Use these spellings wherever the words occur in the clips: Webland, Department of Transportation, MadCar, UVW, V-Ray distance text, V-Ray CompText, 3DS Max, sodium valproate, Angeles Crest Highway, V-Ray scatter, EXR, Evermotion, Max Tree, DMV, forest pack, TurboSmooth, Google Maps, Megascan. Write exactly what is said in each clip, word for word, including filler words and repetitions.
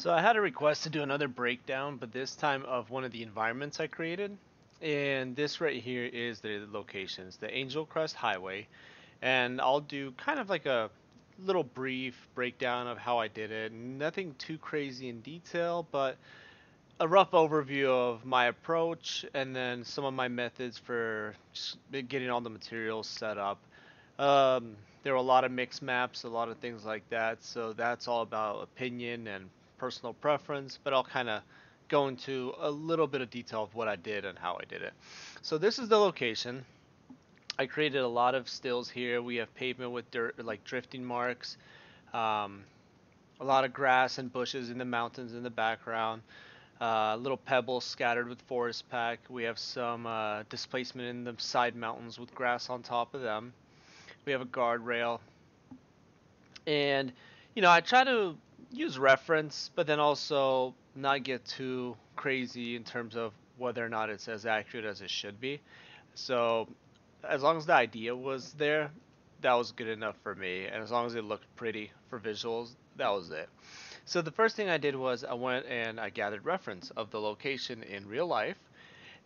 So I had a request to do another breakdown, but this time of one of the environments I created. And this right here is the locations, the Angeles Crest Highway. And I'll do kind of like a little brief breakdown of how I did it. Nothing too crazy in detail, but a rough overview of my approach and then some of my methods for just getting all the materials set up. Um, there were a lot of mixed maps, a lot of things like that, so that's all about opinion and personal preference, but I'll kind of go into a little bit of detail of what I did and how I did it. So this is the location. I created a lot of stills here. We have pavement with dirt, like drifting marks, um, a lot of grass and bushes in the mountains in the background. Uh, little pebbles scattered with forest pack. We have some uh, displacement in the side mountains with grass on top of them. We have a guardrail. And, you know, I try to use reference, but then also not get too crazy in terms of whether or not it's as accurate as it should be. So as long as the idea was there, that was good enough for me. And as long as it looked pretty for visuals, that was it. So the first thing I did was I went and I gathered reference of the location in real life,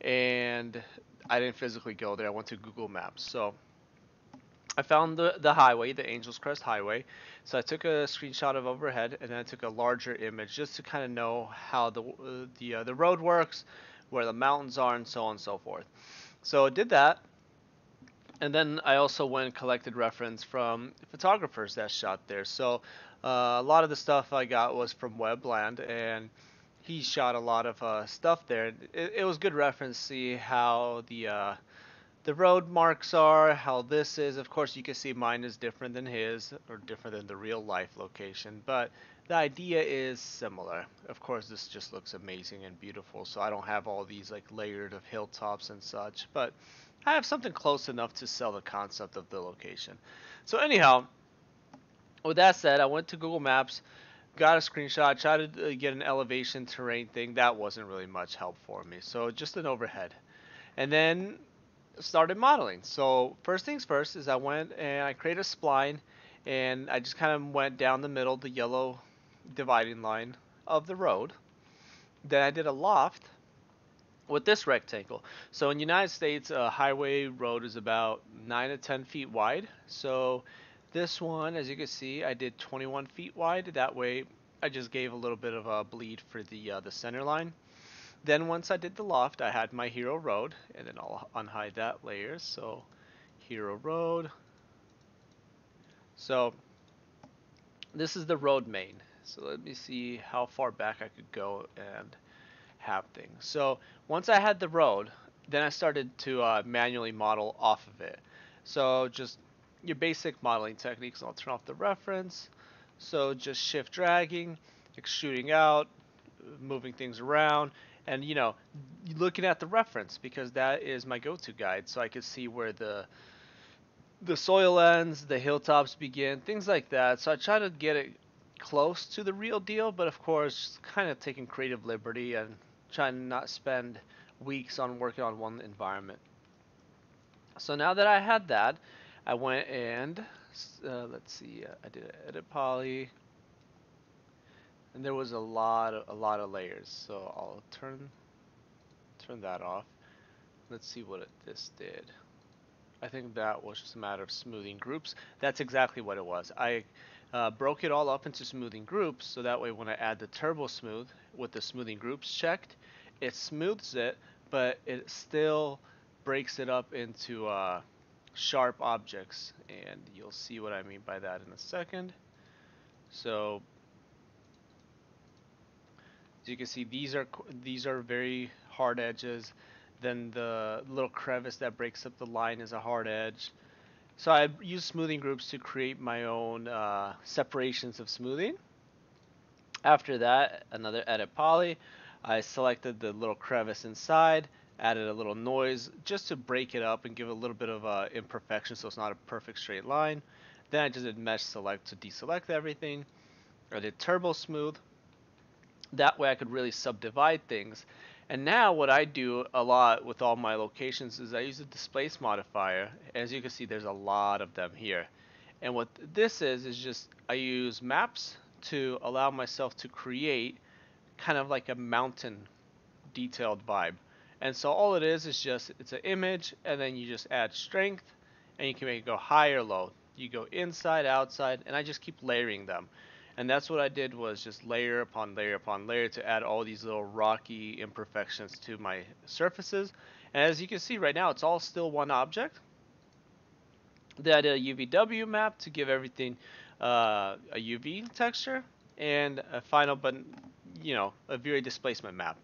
and I didn't physically go there. I went to Google Maps. So I found the, the highway, the Angeles Crest Highway. So I took a screenshot of overhead, and then I took a larger image just to kind of know how the, uh, the, uh, the road works, where the mountains are, and so on and so forth. So I did that. And then I also went and collected reference from photographers that shot there. So uh, a lot of the stuff I got was from Webland, and he shot a lot of uh, stuff there. It, it was good reference to see how the uh, the road marks are, how this is. Of course, you can see mine is different than his, or different than the real life location, but the idea is similar. Of course, this just looks amazing and beautiful, so I don't have all these like layered of hilltops and such, but I have something close enough to sell the concept of the location. So anyhow, with that said, I went to Google Maps, got a screenshot, tried to get an elevation terrain thing. That wasn't really much help for me. So just an overhead. And then started modeling. So first things first is I went and I created a spline, and I just kind of went down the middle, the yellow dividing line of the road. Then I did a loft with this rectangle. So in the United States, a highway road is about nine to ten feet wide. So this one, as you can see, I did twenty-one feet wide. That way I just gave a little bit of a bleed for the, uh, the center line. Then once I did the loft, I had my hero road, and then I'll unhide that layer. So hero road. So this is the road main. So let me see how far back I could go and have things. So once I had the road, then I started to uh, manually model off of it. So just your basic modeling techniques. I'll turn off the reference. So just shift dragging, extruding out, moving things around, and you know, looking at the reference, because that is my go-to guide. So I could see where the the soil ends, the hilltops begin, things like that. So I try to get it close to the real deal, but of course kind of taking creative liberty and trying to not spend weeks on working on one environment. So now that I had that, I went and uh, let's see, uh, I did an edit poly, and there was a lot of, a lot of layers. So I'll turn turn that off. Let's see what it, this did. I think that was just a matter of smoothing groups. That's exactly what it was. I uh, broke it all up into smoothing groups, so that way when I add the TurboSmooth with the smoothing groups checked, it smooths it, but it still breaks it up into uh, sharp objects, and you'll see what I mean by that in a second. So as you can see, these are these are very hard edges. Then the little crevice that breaks up the line is a hard edge. So I use smoothing groups to create my own uh, separations of smoothing. After that, another edit poly. I selected the little crevice inside, added a little noise just to break it up and give it a little bit of uh, imperfection, so it's not a perfect straight line. Then I just did mesh select to deselect everything. I did turbo smooth. That way I could really subdivide things. And now what I do a lot with all my locations is I use a displace modifier. As you can see, there's a lot of them here. And what this is, is just I use maps to allow myself to create kind of like a mountain detailed vibe. And so all it is is just, it's an image, and then you just add strength, and you can make it go high or low. You go inside, outside, and I just keep layering them. And that's what I did, was just layer upon layer upon layer to add all these little rocky imperfections to my surfaces. And as you can see right now, it's all still one object. Then I did a U V W map to give everything uh, a U V texture, and a final, but you know, a V-Ray displacement map.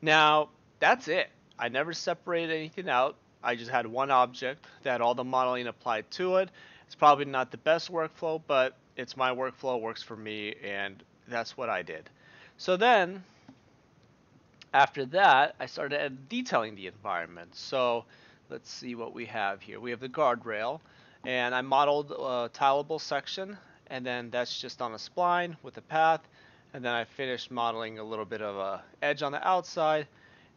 Now that's it. I never separated anything out. I just had one object that all the modeling applied to it. It's probably not the best workflow, but it's my workflow, works for me, and that's what I did. So then after that, I started detailing the environment. So let's see what we have here. We have the guardrail, and I modeled a tileable section, and then that's just on a spline with a path, and then I finished modeling a little bit of a edge on the outside,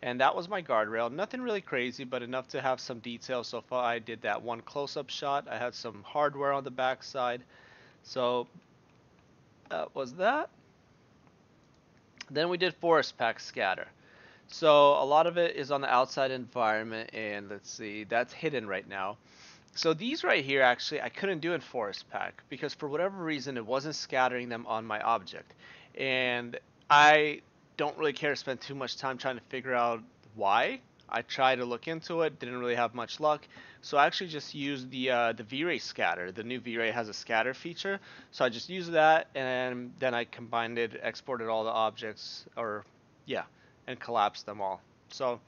and that was my guardrail. Nothing really crazy, but enough to have some detail. So far I did that one close-up shot. I had some hardware on the backside. So that was that. Then we did forest pack scatter. So a lot of it is on the outside environment, and let's see, that's hidden right now. So these right here, actually, I couldn't do in forest pack because for whatever reason it wasn't scattering them on my object, and I don't really care to spend too much time trying to figure out why. I tried to look into it, didn't really have much luck, so I actually just used the uh, the V-Ray scatter. The new V-Ray has a scatter feature, so I just used that, and then I combined it, exported all the objects, or yeah, and collapsed them all. So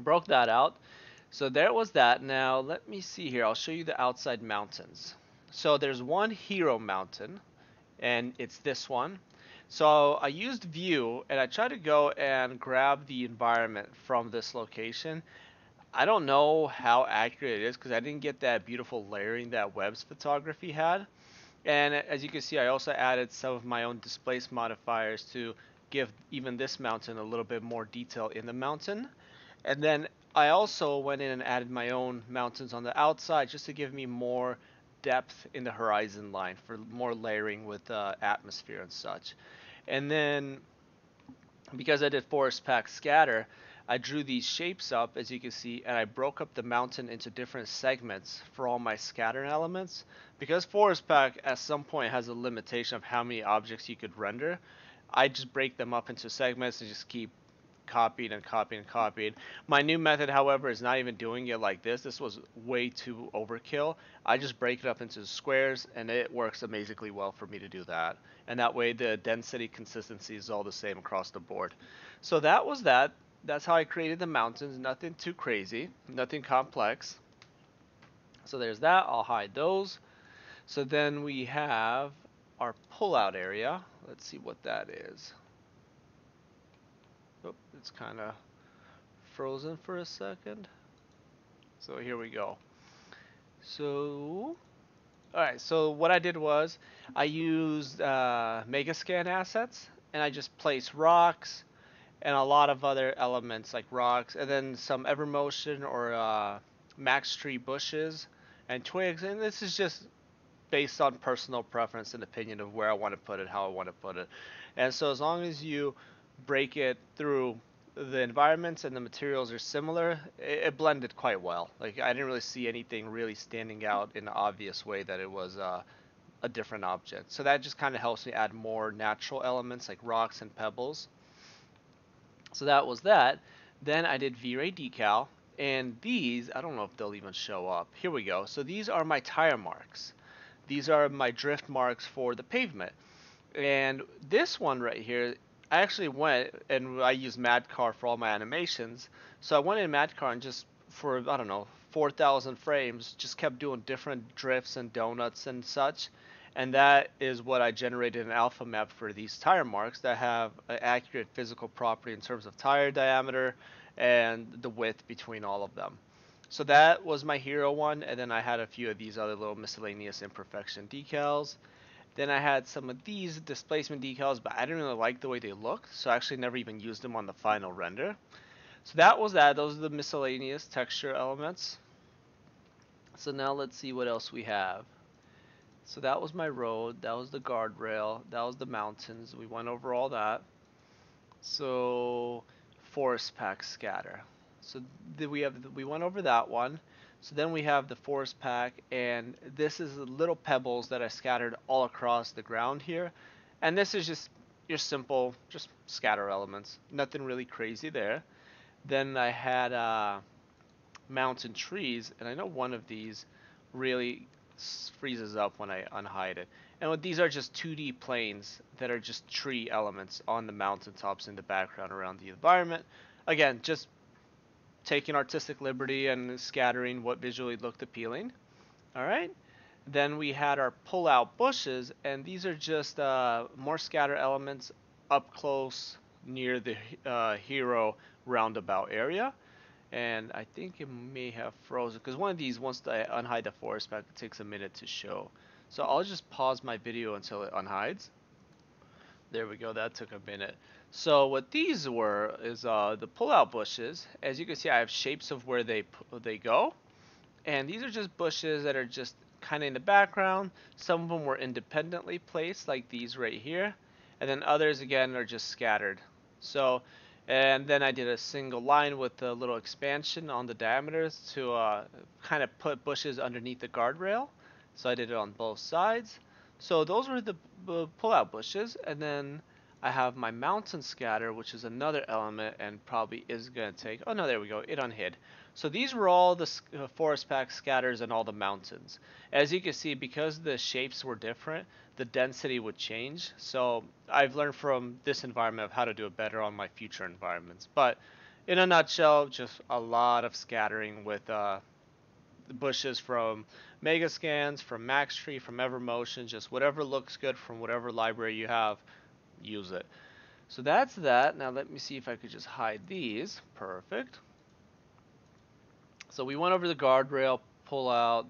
broke that out. So there was that. Now let me see here. I'll show you the outside mountains. So there's one hero mountain, and it's this one. So I used view, and I tried to go and grab the environment from this location. I don't know how accurate it is because I didn't get that beautiful layering that Webb's photography had. And as you can see, I also added some of my own displace modifiers to give even this mountain a little bit more detail in the mountain. And then I also went in and added my own mountains on the outside just to give me more depth in the horizon line for more layering with uh, atmosphere and such. And then because I did forest pack scatter, I drew these shapes up, as you can see, and I broke up the mountain into different segments for all my scatter elements, because forest pack at some point has a limitation of how many objects you could render. I just break them up into segments and just keep copied and copied and copied. My new method, however, is not even doing it like this. This was way too overkill. I just break it up into squares, and it works amazingly well for me to do that. And that way the density consistency is all the same across the board. So that was that. That's how I created the mountains. Nothing too crazy, nothing complex. So there's that. I'll hide those. So then we have our pullout area. Let's see what that is. Oh, it's kind of frozen for a second. So here we go. So, all right. So what I did was I used uh, Megascan assets, and I just placed rocks and a lot of other elements like rocks, and then some Evermotion or uh, Max Tree bushes and twigs. And this is just based on personal preference and opinion of where I want to put it, how I want to put it. And so as long as you break it through the environments and the materials are similar, it, it blended quite well. Like, I didn't really see anything really standing out in an obvious way that it was uh, a different object. So that just kind of helps me add more natural elements like rocks and pebbles. So that was that. Then I did V-Ray decal, and these, I don't know if they'll even show up. Here we go. So these are my tire marks. These are my drift marks for the pavement. And this one right here, I actually went and I used MadCar for all my animations. So I went in MadCar and just for, I don't know, four thousand frames, just kept doing different drifts and donuts and such. And that is what I generated an alpha map for these tire marks that have an accurate physical property in terms of tire diameter and the width between all of them. So that was my hero one. And then I had a few of these other little miscellaneous imperfection decals. Then I had some of these displacement decals, but I didn't really like the way they looked, so I actually never even used them on the final render. So that was that. Those are the miscellaneous texture elements. So now let's see what else we have. So that was my road, that was the guardrail, that was the mountains. We went over all that. So forest pack scatter. So the, we have we went over that one. So then we have the forest pack, and this is the little pebbles that I scattered all across the ground here. And this is just your simple, just scatter elements. Nothing really crazy there. Then I had uh, mountain trees, and I know one of these really freezes up when I unhide it. And these are just two D planes that are just tree elements on the mountaintops in the background around the environment. Again, just taking artistic liberty and scattering what visually looked appealing. All right. Then we had our pull-out bushes, and these are just uh, more scatter elements up close near the uh, hero roundabout area. And I think it may have frozen, because one of these, once I unhide the forest pack, it takes a minute to show. So I'll just pause my video until it unhides. There we go, that took a minute. So what these were is uh, the pull-out bushes. As you can see, I have shapes of where they, they go. And these are just bushes that are just kind of in the background. Some of them were independently placed, like these right here, and then others again are just scattered. So, and then I did a single line with a little expansion on the diameters to uh, kind of put bushes underneath the guardrail. So I did it on both sides. So those were the uh, pull-out bushes, and then I have my mountain scatter, which is another element and probably is going to take, oh no, there we go, it unhid. So these were all the forest pack scatters and all the mountains. As you can see, because the shapes were different, the density would change. So I've learned from this environment of how to do it better on my future environments. But in a nutshell, just a lot of scattering with uh, the bushes from Megascans, from Max Tree, from Evermotion, just whatever looks good from whatever library you have. Use it. So that's that. Now let me see if I could just hide these. Perfect. So we went over the guardrail, pull out.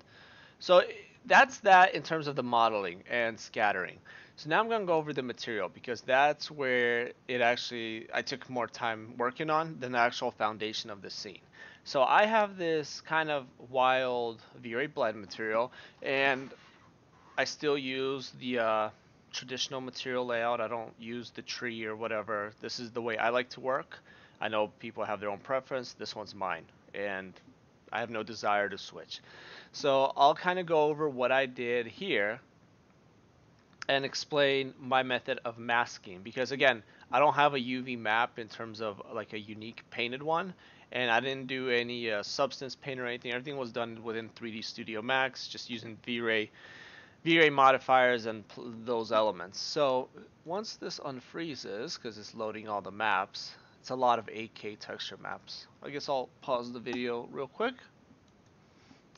So that's that in terms of the modeling and scattering. So now I'm going to go over the material, because that's where it actually, I took more time working on than the actual foundation of the scene. So I have this kind of wild V-Ray blend material, and I still use the uh, traditional material layout. I don't use the tree or whatever. This is the way I like to work. I know people have their own preference. This one's mine, and I have no desire to switch. So I'll kind of go over what I did here and explain my method of masking, because again, I don't have a U V map in terms of like a unique painted one, and I didn't do any uh, substance paint or anything. Everything was done within three D Studio Max, just using V-Ray V-Ray modifiers and those elements. So once this unfreezes, because it's loading all the maps, it's a lot of eight K texture maps. I guess I'll pause the video real quick.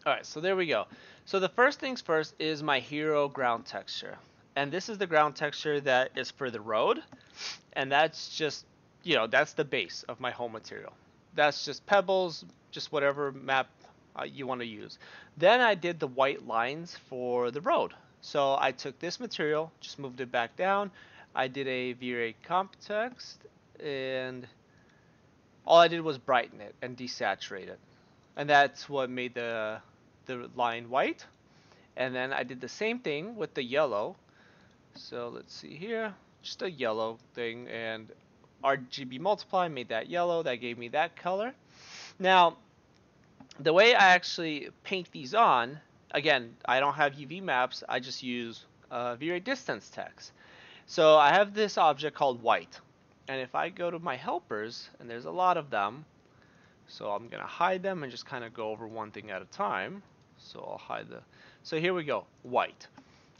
All right, so there we go. So the first things first is my hero ground texture. And this is the ground texture that is for the road. And that's just, you know, that's the base of my whole material. That's just pebbles, just whatever map Uh, you want to use. Then I did the white lines for the road. So I took this material, just moved it back down. I did a V-Ray CompText, and all I did was brighten it and desaturate it. And that's what made the, the line white. And then I did the same thing with the yellow. So let's see here, just a yellow thing, and R G B multiply made that yellow. That gave me that color. Now, the way I actually paint these on, again, I don't have U V maps. I just use uh, V-Ray distance text. So I have this object called white. And if I go to my helpers, and there's a lot of them, so I'm going to hide them and just kind of go over one thing at a time. So I'll hide the... So here we go, white.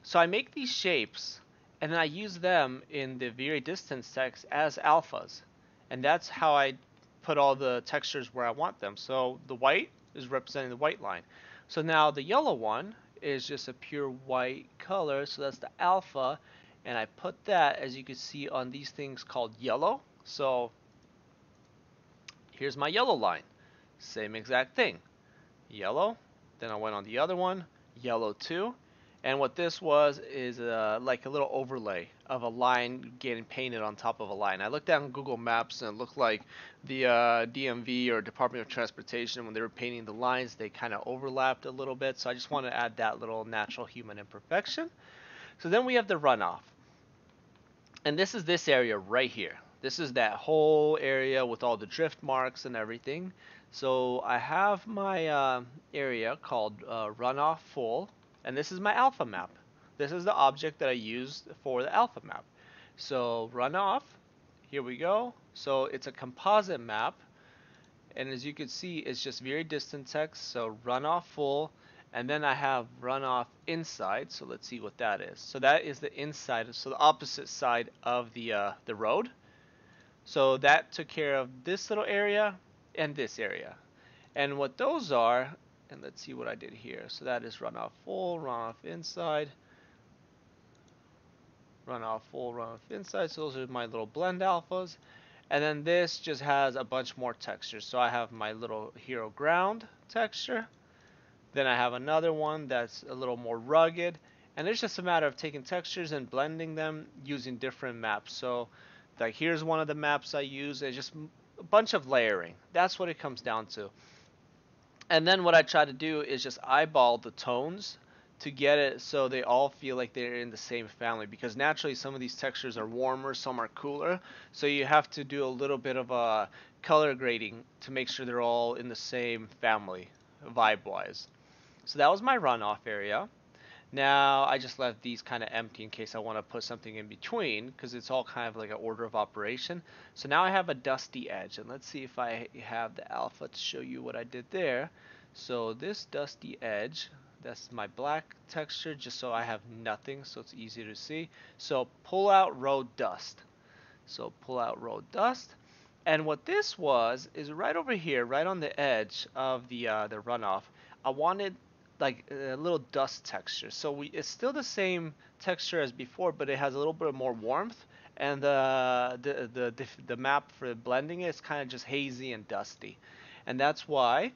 So I make these shapes, and then I use them in the V-Ray distance text as alphas. And that's how I put all the textures where I want them. So the white is representing the white line. So now the yellow one is just a pure white color, so that's the alpha, and I put that, as you can see, on these things called yellow. So here's my yellow line, same exact thing, yellow. Then I went on the other one, yellow two, And what this was is uh, like a little overlay of a line getting painted on top of a line. I looked down Google Maps and it looked like the uh, D M V or Department of Transportation, when they were painting the lines, they kind of overlapped a little bit. So I just want to add that little natural human imperfection. So then we have the runoff. And this is this area right here. This is that whole area with all the drift marks and everything. So I have my uh, area called uh, runoff full. And this is my alpha map. This is the object that I used for the alpha map. So runoff, here we go. So it's a composite map. And as you can see, it's just V-Ray distance text. So runoff full. And then I have runoff inside. So let's see what that is. So that is the inside. So the opposite side of the, uh, the road. So that took care of this little area and this area. And what those are, and let's see what I did here. So that is runoff full, runoff inside, runoff full, runoff inside. So those are my little blend alphas. And then this just has a bunch more textures. So I have my little hero ground texture. Then I have another one that's a little more rugged. And it's just a matter of taking textures and blending them using different maps. So like here's one of the maps I use. It's just a bunch of layering. That's what it comes down to. And then what I try to do is just eyeball the tones to get it so they all feel like they're in the same family, because naturally some of these textures are warmer, some are cooler. So you have to do a little bit of a color grading to make sure they're all in the same family vibe-wise. So that was my runoff area. Now I just left these kind of empty in case I want to put something in between, because it's all kind of like an order of operation. So now I have a dusty edge, and let's see if I have the alpha to show you what I did there. So this dusty edge, that's my black texture, just so I have nothing, so it's easy to see. So pull out road dust. So pull out road dust. And what this was is right over here, right on the edge of the uh, the runoff, I wanted like a little dust texture. So we, it's still the same texture as before, but it has a little bit more warmth, and the the the, the, the map for blending it is kind of just hazy and dusty. And that's why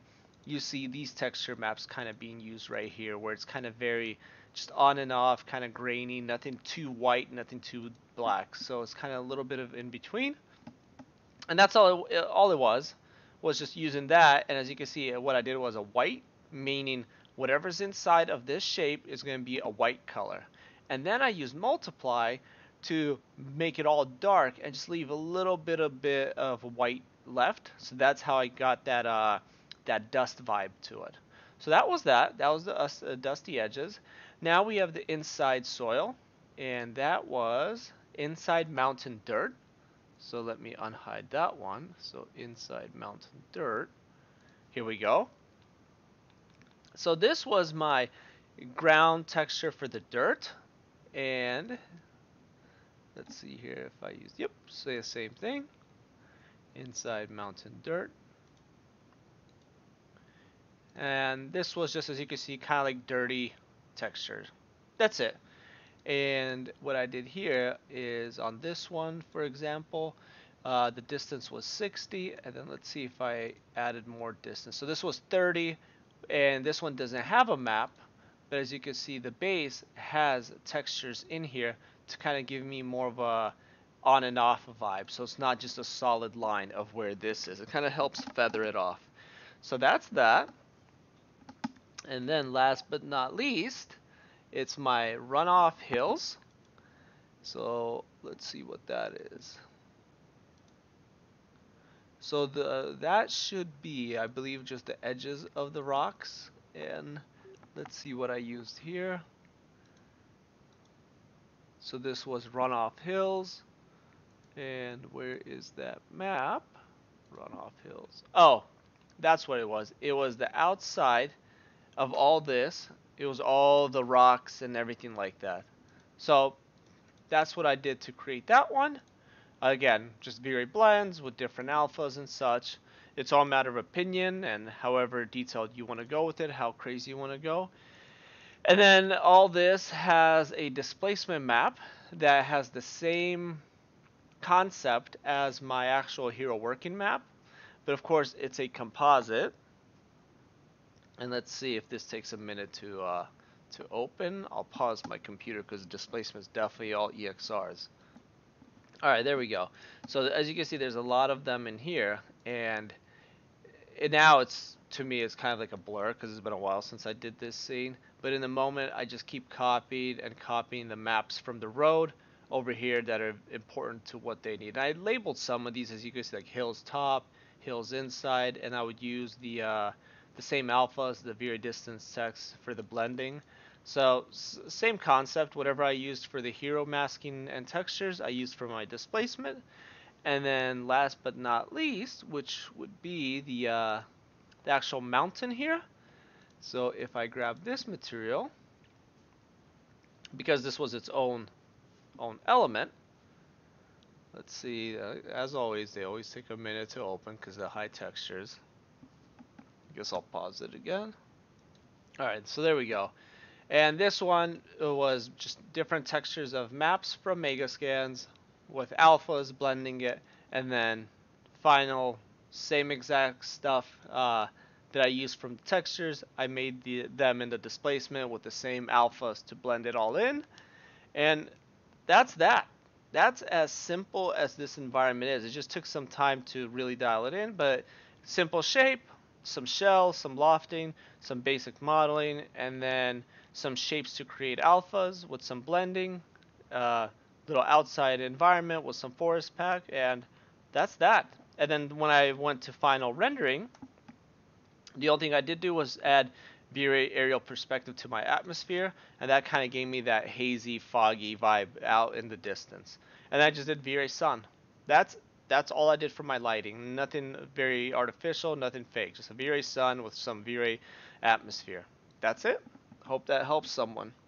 you see these texture maps kind of being used right here, where it's kind of very just on and off, kind of grainy, nothing too white, nothing too black. So it's kind of a little bit of in between. And that's all it, all it was, was just using that. And as you can see, what I did was a white, meaning whatever's inside of this shape is going to be a white color. And then I use multiply to make it all dark and just leave a little bit a bit of white left. So that's how I got that uh, that dust vibe to it. So that was that. That was the uh, dusty edges. Now we have the inside soil, and that was inside mountain dirt. So let me unhide that one. So inside mountain dirt. Here we go. So this was my ground texture for the dirt, and let's see here if I use, yep, say the same thing, inside mountain dirt. And this was just, as you can see, kind of like dirty texture. That's it. And what I did here is on this one, for example, uh, the distance was sixty, and then let's see if I added more distance. So this was thirty. And this one doesn't have a map, but as you can see, the base has textures in here to kind of give me more of a on and off vibe. So it's not just a solid line of where this is. It kind of helps feather it off. So that's that. And then last but not least, it's my runoff hills. So let's see what that is. So the, that should be, I believe, just the edges of the rocks. And let's see what I used here. So this was runoff hills. And where is that map? Runoff hills. Oh, that's what it was. It was the outside of all this. It was all the rocks and everything like that. So that's what I did to create that one. Again, just V-Ray blends with different alphas and such. It's all a matter of opinion and however detailed you want to go with it, how crazy you want to go. And then all this has a displacement map that has the same concept as my actual hero working map. But of course, it's a composite. And let's see if this takes a minute to, uh, to open. I'll pause my computer because the displacement is definitely all E X Rs. All right, there we go. So as you can see, there's a lot of them in here, and it, now it's, to me, it's kind of like a blur because it's been a while since I did this scene. But in the moment, I just keep copying and copying the maps from the road over here that are important to what they need. And I labeled some of these, as you can see, like hills top, hills inside, and I would use the uh, the same alphas, the V-Ray distance text for the blending. So s same concept, whatever I used for the hero masking and textures, I used for my displacement. And then last but not least, which would be the, uh, the actual mountain here. So if I grab this material, because this was its own own element, let's see, uh, as always, they always take a minute to open because they're high textures. I guess I'll pause it again. All right, so there we go. And this one was just different textures of maps from Megascans with alphas, blending it, and then final same exact stuff uh, that I used from the textures. I made the, them in the displacement with the same alphas to blend it all in. And that's that. That's as simple as this environment is. It just took some time to really dial it in, but simple shape, some shells, some lofting, some basic modeling, and then some shapes to create alphas with some blending, uh, little outside environment with some forest pack, and that's that. And then when I went to final rendering, the only thing I did do was add V-Ray aerial perspective to my atmosphere, and that kind of gave me that hazy, foggy vibe out in the distance. And I just did V-Ray sun. That's that's all I did for my lighting. Nothing very artificial, nothing fake. Just a V-Ray sun with some V-Ray atmosphere. That's it. Hope that helps someone.